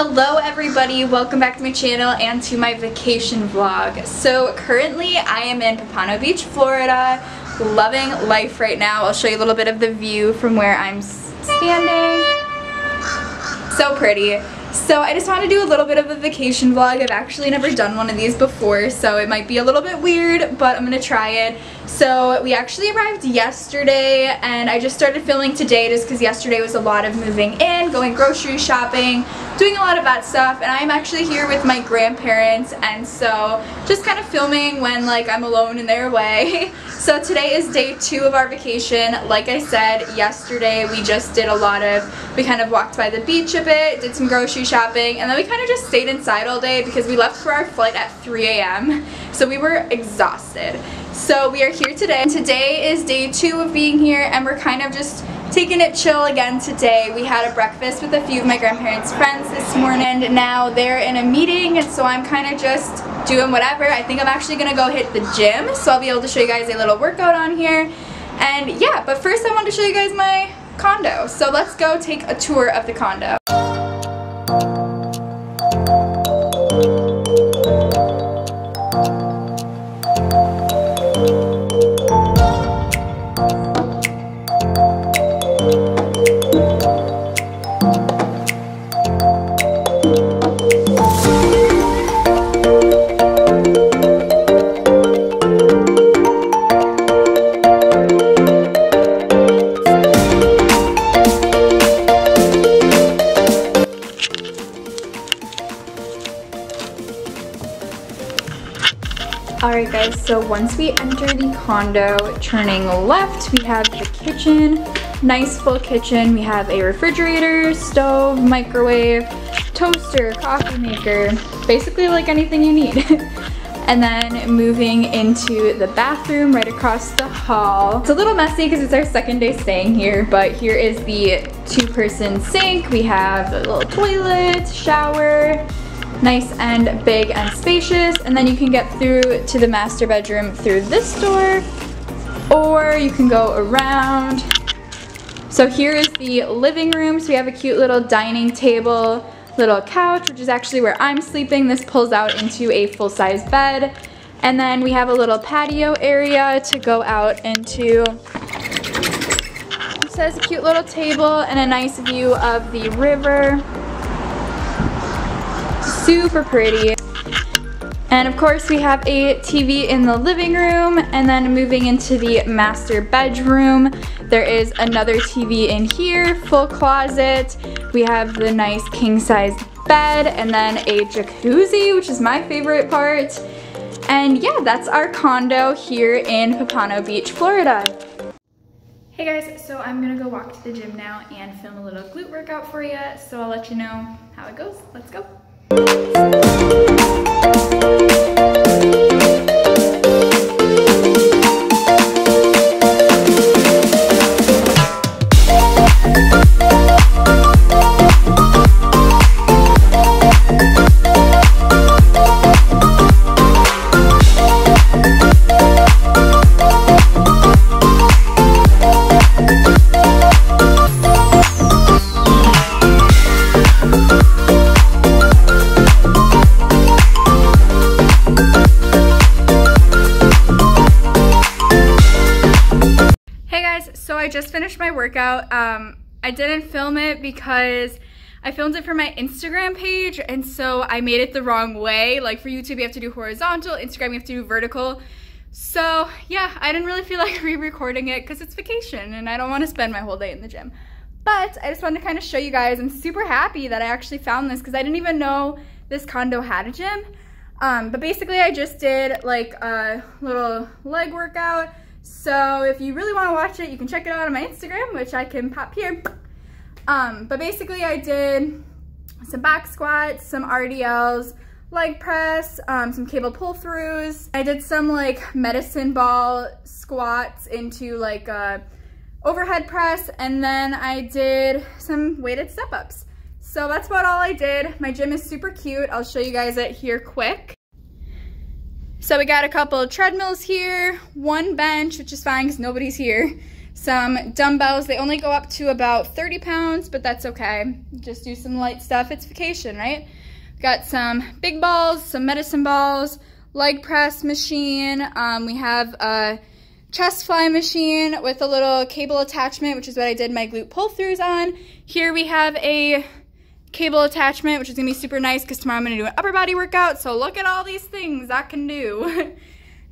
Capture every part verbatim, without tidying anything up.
Hello everybody, welcome back to my channel and to my vacation vlog. So currently I am in Pompano Beach, Florida, loving life right now. I'll show you a little bit of the view from where I'm standing. So pretty. So I just want to do a little bit of a vacation vlog. I've actually never done one of these before, so it might be a little bit weird, but I'm going to try it. So we actually arrived yesterday, and I just started filming today just because yesterday was a lot of moving in, going grocery shopping, doing a lot of that stuff, and I'm actually here with my grandparents, and so just kind of filming when like I'm alone in their way. So today is day two of our vacation. Like I said, yesterday we just did a lot of, we kind of walked by the beach a bit, did some grocery shopping, and then we kind of just stayed inside all day because we left for our flight at three A M So we were exhausted. So we are here today. And today is day two of being here, and we're kind of just taking it chill again today. We had a breakfast with a few of my grandparents' friends this morning, and now they're in a meeting, and so I'm kind of just doing whatever. I think I'm actually gonna go hit the gym, so I'll be able to show you guys a little workout on here. And yeah, but first I want to show you guys my condo. So let's go take a tour of the condo. Alright guys, so once we enter the condo, turning left, we have the kitchen. Nice full kitchen. We have a refrigerator, stove, microwave, toaster, coffee maker, basically like anything you need. And then moving into the bathroom right across the hall. It's a little messy because it's our second day staying here, but here is the two-person sink. We have a little toilet, shower. Nice and big and spacious, and then you can get through to the master bedroom through this door, or you can go around. So here is the living room. So we have a cute little dining table, little couch, which is actually where I'm sleeping. This pulls out into a full-size bed, and then we have a little patio area to go out into. So there's a cute little table and a nice view of the river. Super pretty. And of course we have a T V in the living room, and then moving into the master bedroom, there is another T V in here, full closet. We have the nice king-size bed, and then a jacuzzi, which is my favorite part. And yeah, that's our condo here in Pompano Beach, Florida. Hey guys, so I'm gonna go walk to the gym now and film a little glute workout for you, so I'll let you know how it goes. Let's go. I just finished my workout. um, I didn't film it because I filmed it for my Instagram page, and so I made it the wrong way. Like for YouTube you have to do horizontal, Instagram you have to do vertical. So yeah, I didn't really feel like re-recording it because it's vacation and I don't want to spend my whole day in the gym. But I just wanted to kind of show you guys, I'm super happy that I actually found this because I didn't even know this condo had a gym. Um, but basically I just did like a little leg workout. So if you really want to watch it, you can check it out on my Instagram, which I can pop here. Um, but basically I did some back squats, some R D Ls, leg press, um, some cable pull throughs. I did some like medicine ball squats into like a overhead press, and then I did some weighted step ups. So that's about all I did. My gym is super cute. I'll show you guys it here quick. So we got a couple of treadmills here, one bench, which is fine because nobody's here. some dumbbells. They only go up to about thirty pounds, but that's okay. Just do some light stuff. It's vacation, right? Got some big balls, some medicine balls, leg press machine. Um, we have a chest fly machine with a little cable attachment, which is what I did my glute pull-throughs on. Here we have a cable attachment, which is gonna be super nice because tomorrow I'm gonna do an upper body workout. So look at all these things I can do.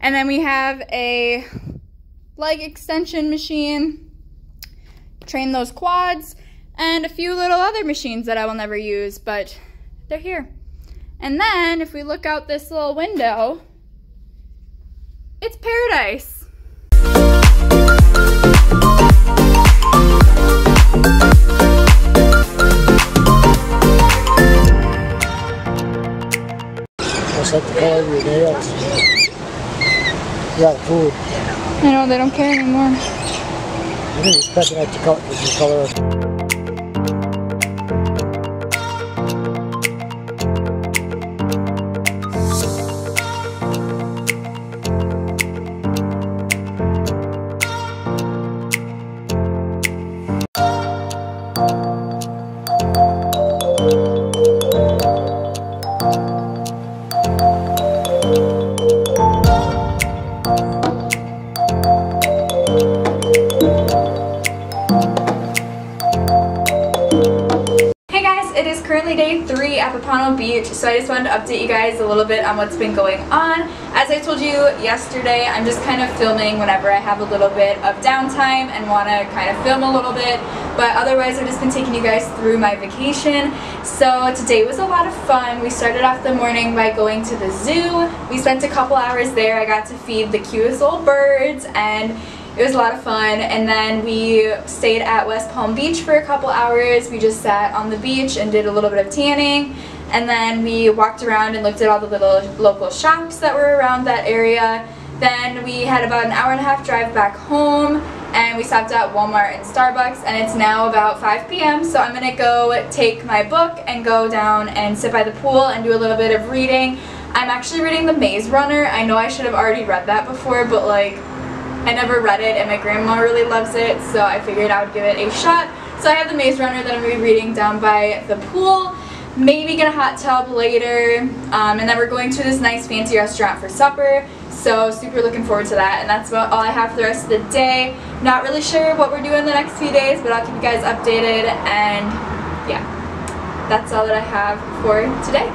And then we have a leg extension machine, train those quads, and a few little other machines that I will never use, but they're here. And then if we look out this little window, it's paradise. What's up the color of your nails? You're out of food. I know, they don't care anymore. I think it's packing out the color of the color of Pompano Beach. So I just wanted to update you guys a little bit on what's been going on. As I told you yesterday, I'm just kind of filming whenever I have a little bit of downtime and want to kind of film a little bit, but otherwise I've just been taking you guys through my vacation. So today was a lot of fun. We started off the morning by going to the zoo. We spent a couple hours there. I got to feed the cutest little birds, and it was a lot of fun. And then we stayed at West Palm Beach for a couple hours. We just sat on the beach and did a little bit of tanning. And then we walked around and looked at all the little local shops that were around that area. Then we had about an hour and a half drive back home, and we stopped at Walmart and Starbucks, and it's now about five p m So I'm gonna go take my book and go down and sit by the pool and do a little bit of reading. I'm actually reading The Maze Runner. I know I should have already read that before, but like, I never read it, and my grandma really loves it, so I figured I would give it a shot. So I have The Maze Runner that I'm going to be reading down by the pool, maybe get a hot tub later, um, and then we're going to this nice fancy restaurant for supper, so super looking forward to that. And that's about all I have for the rest of the day. Not really sure what we're doing the next few days, but I'll keep you guys updated, and yeah, that's all that I have for today.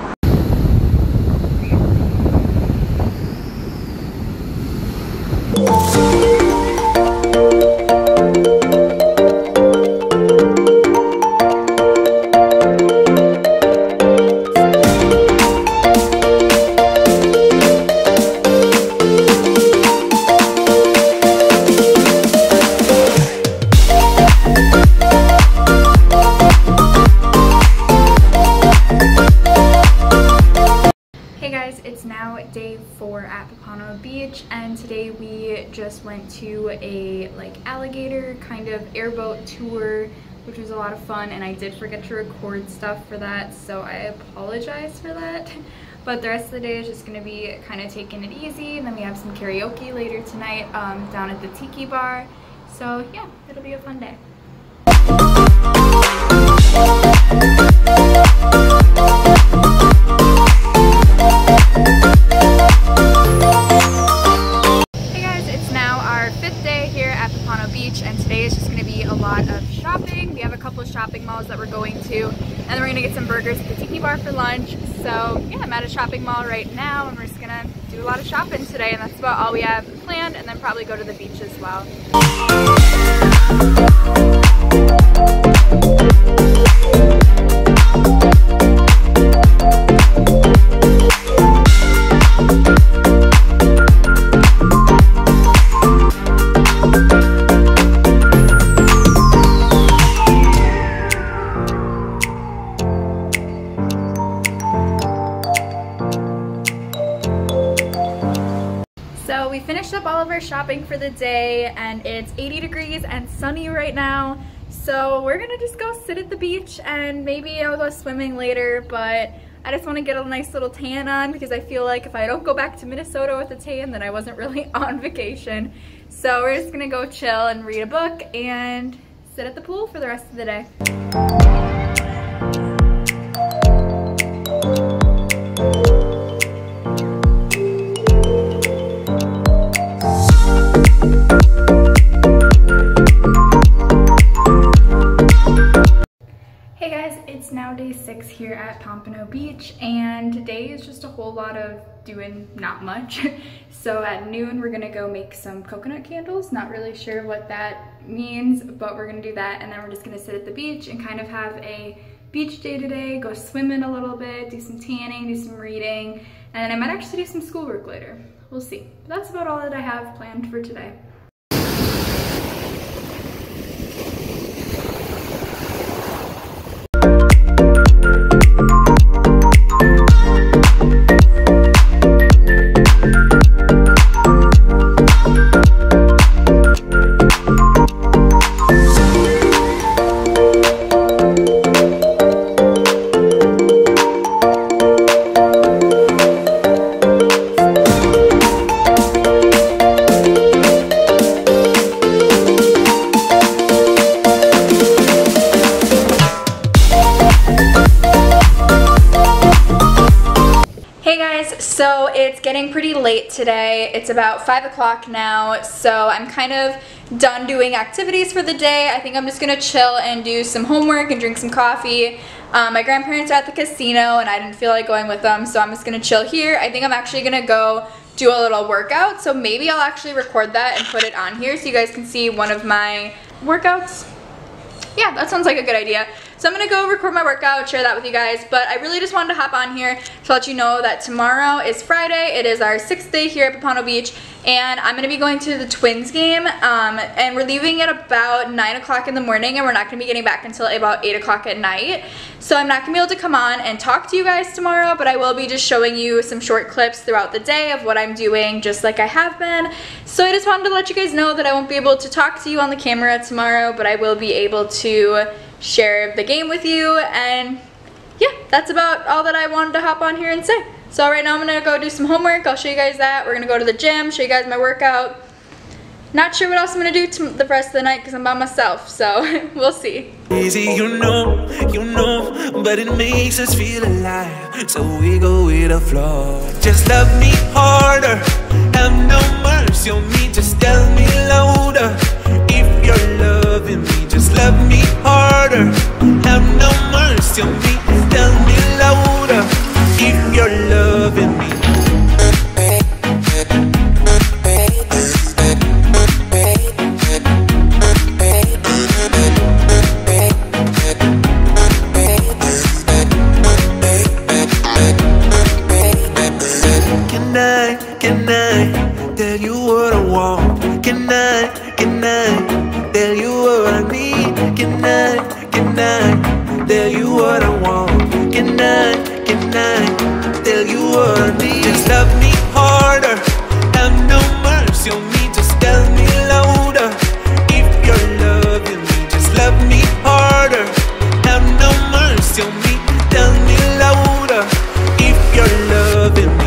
And today we just went to a like alligator kind of airboat tour, which was a lot of fun, and I did forget to record stuff for that, so I apologize for that. But the rest of the day is just going to be kind of taking it easy, and then we have some karaoke later tonight um, down at the Tiki Bar, so yeah, it'll be a fun day. Shopping malls that we're going to, and then we're gonna get some burgers at the Tiki Bar for lunch. So yeah, I'm at a shopping mall right now, and we're just gonna do a lot of shopping today, and that's about all we have planned, and then probably go to the beach as well. Shopping for the day, and it's eighty degrees and sunny right now, so we're gonna just go sit at the beach, and maybe I'll go swimming later, but I just want to get a nice little tan on, because I feel like if I don't go back to Minnesota with a tan, then I wasn't really on vacation. So we're just gonna go chill and read a book and sit at the pool for the rest of the day. Day six here at Pompano Beach, and today is just a whole lot of doing not much. So at noon we're gonna go make some coconut candles. Not really sure what that means, but we're gonna do that, and then we're just gonna sit at the beach and kind of have a beach day today, go swimming a little bit, do some tanning, do some reading, and I might actually do some schoolwork later. We'll see. But that's about all that I have planned for today. So it's getting pretty late today. It's about five o'clock now, so I'm kind of done doing activities for the day. I think I'm just gonna chill and do some homework and drink some coffee. Um, my grandparents are at the casino and I didn't feel like going with them, so I'm just gonna chill here. I think I'm actually gonna go do a little workout, so maybe I'll actually record that and put it on here so you guys can see one of my workouts. Yeah, that sounds like a good idea. So I'm gonna go record my workout, share that with you guys, but I really just wanted to hop on here to let you know that tomorrow is Friday. It is our sixth day here at Pompano Beach, and I'm gonna be going to the Twins game, um, and we're leaving at about nine o'clock in the morning, and we're not gonna be getting back until about eight o'clock at night. So I'm not gonna be able to come on and talk to you guys tomorrow, but I will be just showing you some short clips throughout the day of what I'm doing, just like I have been. So I just wanted to let you guys know that I won't be able to talk to you on the camera tomorrow, but I will be able to share the game with you, and yeah, that's about all that I wanted to hop on here and say. So right now I'm gonna go do some homework. I'll show you guys that. We're gonna go to the gym, show you guys my workout. Not sure what else I'm gonna do to the rest of the night because I'm by myself, so we'll see. Easy, you know, you know, but it makes us feel alive, so we go with the flow. Just love me harder, have no mercy on me, just tell me louder. If you're loving me, just love me harder, have no mercy on me, tell me louder, if you're loving me. Can I, can I tell you what I want? Can I, can I tell you what I need? Can I, can I tell you what I want? Can I, can I tell you what I need? Just love me harder, have no mercy on me, just tell me louder. If you're loving me, just love me harder, have no mercy on me, tell me louder. If you're loving me.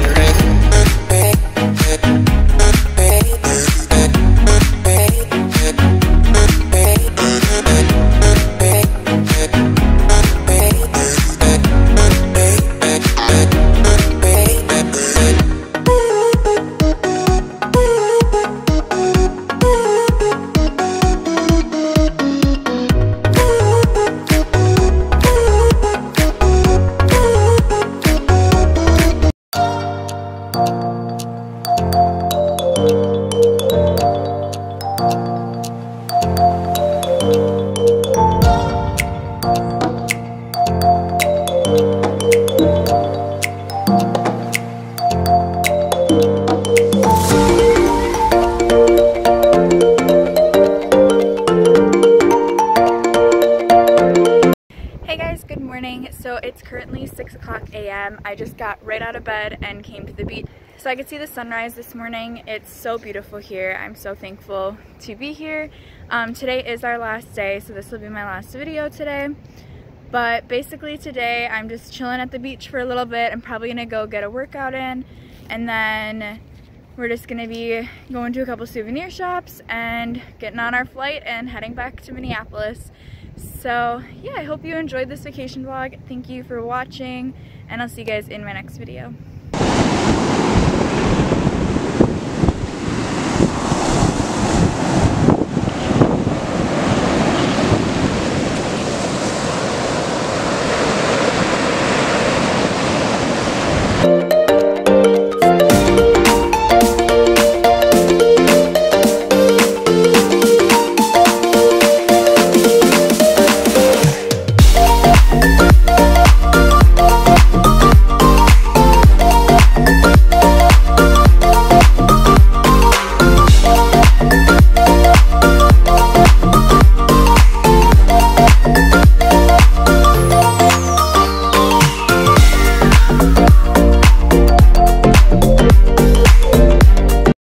So it's currently six o'clock a m I just got right out of bed and came to the beach so I could see the sunrise this morning. It's so beautiful here. I'm so thankful to be here. Um, today is our last day, so this will be my last video today. But basically today I'm just chilling at the beach for a little bit. I'm probably gonna go get a workout in, and then we're just gonna be going to a couple souvenir shops and getting on our flight and heading back to Minneapolis. So yeah, I hope you enjoyed this vacation vlog. Thank you for watching, and I'll see you guys in my next video.